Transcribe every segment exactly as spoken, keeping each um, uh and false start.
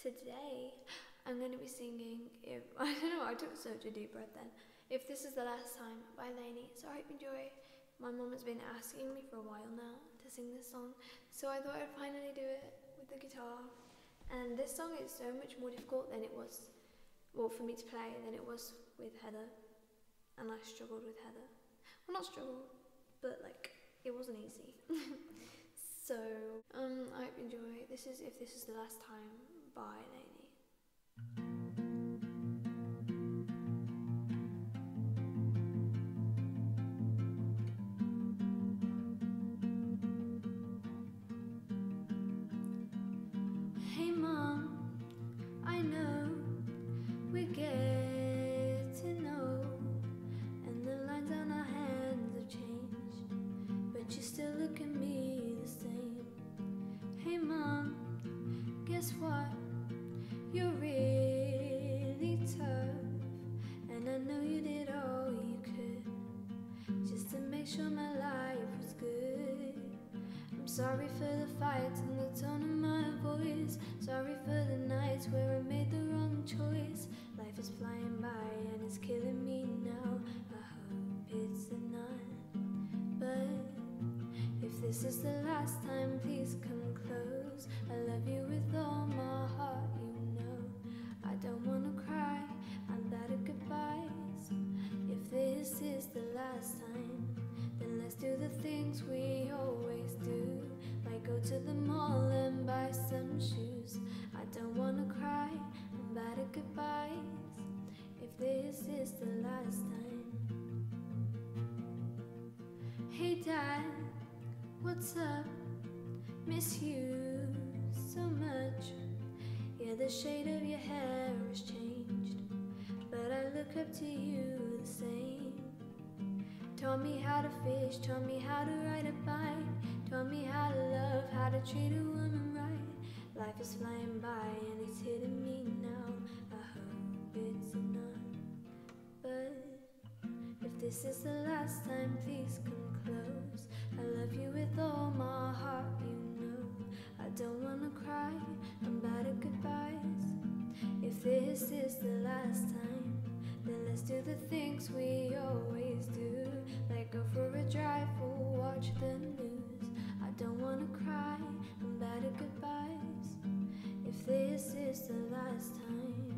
Today, I'm going to be singing, if, I don't know, I took such a deep breath then, If This Is The Last Time by LANY. So I hope you enjoy. My mum has been asking me for a while now to sing this song, so I thought I'd finally do it with the guitar. And this song is so much more difficult than it was, well, for me to play than it was with Heather. And I struggled with Heather. Well, not struggled, but like, it wasn't easy. So, um, I hope you enjoy. This is If This Is The Last Time by LANY. Hey Mom, I know we get to know, and the lines on our hands have changed, but you still look at me the same. Hey Mom, guess what? You're really tough, and I know you did all you could just to make sure my life was good. I'm sorry for the fights and the tone of my voice, sorry for the nights where I made the wrong choice. Life is flying by and it's killing me now. I hope it's enough, but if this is the last time, please come close. I love you with all my heart, you know. I don't wanna cry, I'm bad at goodbyes. If this is the last time, then let's do the things we always do, like go to the mall and buy some shoes. I don't wanna cry, I'm bad at goodbyes. If this is the last time. Hey Dad, what's up? Miss you so much. Yeah, the shade of your hair has changed, but I look up to you the same. Taught me how to fish, taught me how to ride a bike, taught me how to love, how to treat a woman right. Life is flying by and it's hitting me now. I hope it's enough, but if this is the last time, please come close. I love you with all my heart, you know. I don't wanna cry, I'm bad at goodbyes. If this is the last time, then let's do the things we always do, like go for a drive or watch the news. I don't wanna cry, I'm bad at goodbyes. If this is the last time.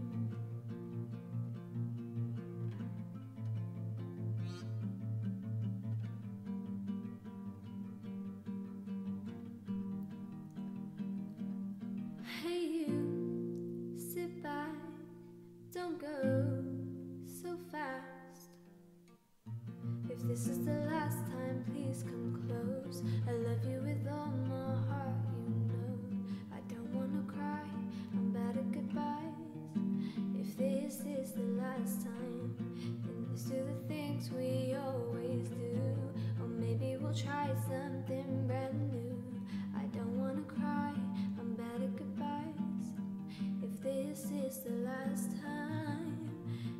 Don't go so fast. If this is the last time, please come close. I love you with all my heart, you know. I don't wanna cry, I'm bad at goodbyes. If this is the last time, then let's do the things we always do, or maybe we'll try something brand new. I don't wanna cry, I'm bad at goodbyes. If this is the last time,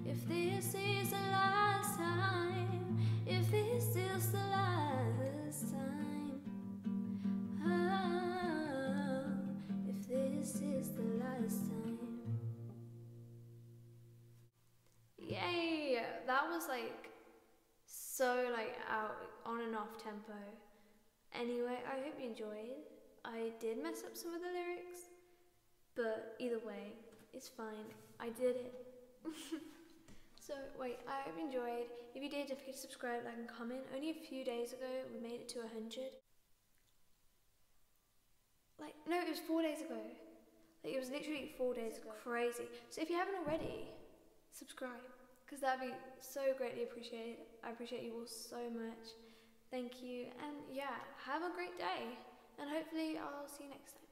if this is the last time, if this is the last time, oh, if this is the last time. Yay! That was like so like out on and off tempo. Anyway, I hope you enjoyed. I did mess up some of the lyrics, but either way, it's fine. I did it. So, wait, I hope you enjoyed. If you did, don't forget to subscribe, like, and comment. Only a few days ago, we made it to one hundred. Like, no, it was four days ago. Like, it was literally four days ago. Crazy. So if you haven't already, subscribe, because that'd be so greatly appreciated. I appreciate you all so much. Thank you. And yeah, have a great day. And hopefully I'll see you next time.